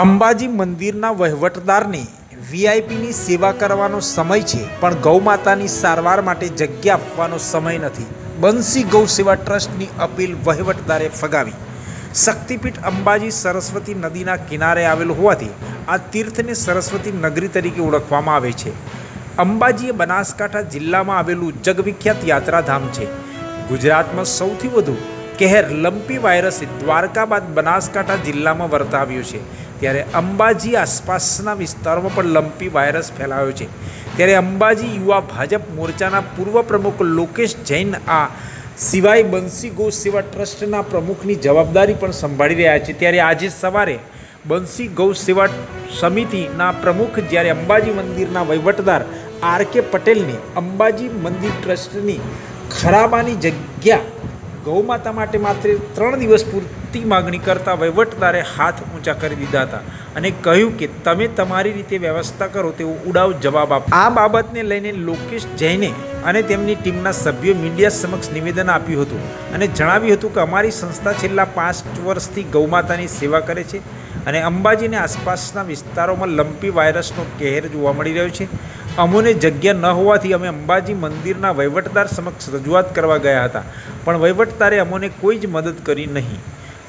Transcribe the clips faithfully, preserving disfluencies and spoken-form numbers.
અંબાજી મંદિરના વહીવટદારને વીઆઈપીની સેવા કરવાનો સમય છે પણ ગૌ માતાની સારવાર માટે જગ્યા આપવાનો સમય નથી। બંસી ગૌ સેવા ટ્રસ્ટની અપીલ વહીવટદારે ફગાવી। શક્તિપીઠ અંબાજી સરસ્વતી નદીના કિનારે આવેલું હોવાથી આ તીર્થને સરસ્વતી નગરી તરીકે ઓળખવામાં આવે છે। અંબાજી એ બનાસકાંઠા જિલ્લામાં આવેલું જગવિખ્યાત યાત્રાધામ છે। ગુજરાતમાં સૌથી વધુ કહેર લંપી વાયરસે દ્વારકા બાદ બનાસકાંઠા જિલ્લામાં વર્તાવ્યું છે। ત્યારે અંબાજી આસપાસના વિસ્તારોમાં પણ લંપી વાયરસ ફેલાયો છે। ત્યારે અંબાજી યુવા ભાજપ મોરચાના પૂર્વ પ્રમુખ લોકેશ જૈન આ સિવાય બંસી ગૌ સેવા ટ્રસ્ટના પ્રમુખની જવાબદારી પણ સંભાળી રહ્યા છે। ત્યારે આજે સવારે બંસી ગૌ સેવા સમિતિના પ્રમુખ જ્યારે અંબાજી મંદિરના વહીવટદાર આર કે પટેલને અંબાજી મંદિર ટ્રસ્ટની ખરાબાની જગ્યા ગૌમાતા માટે માત્ર ત્રણ દિવસ પૂરતી માગણી કરતાં વહીવટદારે હાથ ઊંચા કરી દીધા હતા અને કહ્યું કે તમે તમારી રીતે વ્યવસ્થા કરો તેવો ઉડાવ જવાબ આપ। આ બાબતને લઈને લોકેશ જૈને અને તેમની ટીમના સભ્યો મીડિયા સમક્ષ નિવેદન આપ્યું હતું અને જણાવ્યું હતું કે અમારી સંસ્થા છેલ્લા પાંચ વર્ષથી ગૌમાતાની સેવા કરે છે અને અંબાજીને આસપાસના વિસ્તારોમાં લંપી વાયરસનો કહેર જોવા મળી રહ્યો છે। અમોને જગ્યા ન હોવાથી અમે અંબાજી મંદિરના વહીવટદાર સમક્ષ રજૂઆત કરવા ગયા હતા પણ વહીવટદારે અમોને કોઈ જ મદદ કરી નહીં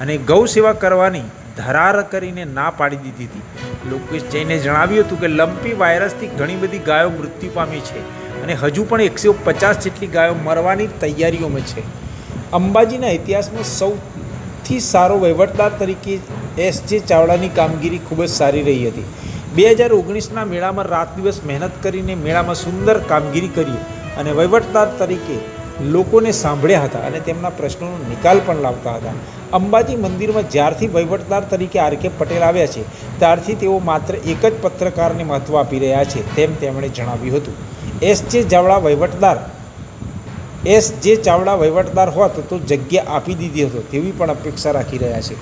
અને ગૌ સેવા કરવાની ધરાર કરીને ના પાડી દીધી હતી। લોકેશ જૈને જણાવ્યું હતું કે લંપી વાયરસથી ઘણી બધી ગાયો મૃત્યુ પામી છે અને હજુ પણ એકસો પચાસ જેટલી ગાયો મરવાની તૈયારીઓમાં છે। અંબાજીના ઇતિહાસમાં સૌથી સારો વહીવટદાર તરીકે એસ જે ચાવડાની કામગીરી ખૂબ જ સારી રહી હતી। બે હજાર ઓગણીસના મેળામાં રાત દિવસ મહેનત કરીને મેળામાં સુંદર કામગીરી કરી અને વહીવટદાર તરીકે લોકોને સાંભળ્યા હતા અને તેમના પ્રશ્નોનો નિકાલ પણ લાવતા હતા। અંબાજી મંદિરમાં જ્યારથી વહીવટદાર તરીકે આર કે પટેલ આવ્યા છે ત્યારથી તેઓ માત્ર એક જ પત્રકારને મહત્ત્વ આપી રહ્યા છે તેમ તેમણે જણાવ્યું હતું। એસ જે ચાવડા વહીવટદાર એસ જે ચાવડા વહીવટદાર હોત તો જગ્યા આપી દીધી હતો તેવી પણ અપેક્ષા રાખી રહ્યા છે।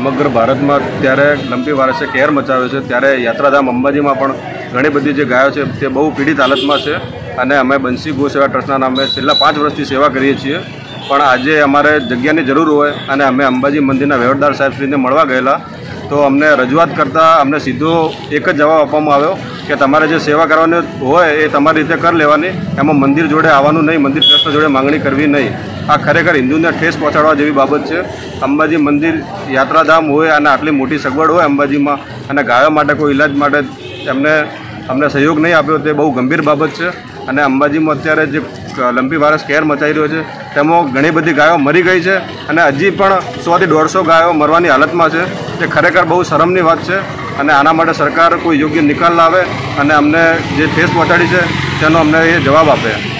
સમગ્ર ભારતમાં ત્યારે લંપી વાયરસે કહેર મચાવ્યો છે ત્યારે યાત્રાધામ અંબાજીમાં પણ ઘણી બધી જે ગાયો છે તે બહુ પીડિત હાલતમાં છે અને અમે બંસી ગૌ સેવા ટ્રસ્ટના નામે છેલ્લા પાંચ વર્ષથી સેવા કરીએ છીએ પણ આજે અમારે જગ્યાની જરૂર હોય અને અમે અંબાજી મંદિરના વહીવટદાર સાહેબશ્રીને મળવા ગયેલા તો અમને રજૂઆત કરતાં અમને સીધો એક જ જવાબ આપવામાં આવ્યો કે તમારે જે સેવા કરવાની હોય એ તમારી રીતે કરી લેવાની, એમાં મંદિર જોડે આવવાનું નહીં, મંદિર ટ્રસ્ટ જોડે માગણી કરવી નહીં। આ ખરેખર હિન્દુને ઠેસ પહોંચાડવા જેવી બાબત છે। અંબાજી મંદિર યાત્રાધામ હોય અને આટલી મોટી સગવડ હોય અંબાજીમાં અને ગાયો માટે કોઈ ઇલાજ માટે એમને અમને સહયોગ નહીં આપ્યો તે બહુ ગંભીર બાબત છે અને અંબાજીમાં અત્યારે જે લંપી વાયરસ કહેર મચાઈ રહ્યો છે તેમાં ઘણી બધી ગાયો મરી ગઈ છે અને હજી પણ સોથી દોઢસો ગાયો મરવાની હાલતમાં છે તે ખરેખર બહુ શરમની વાત છે અને આના માટે સરકાર કોઈ યોગ્ય નિકાલ લાવે અને અમને જે ઠેસ પહોંચાડી છે તેનો અમને એ જવાબ આપે।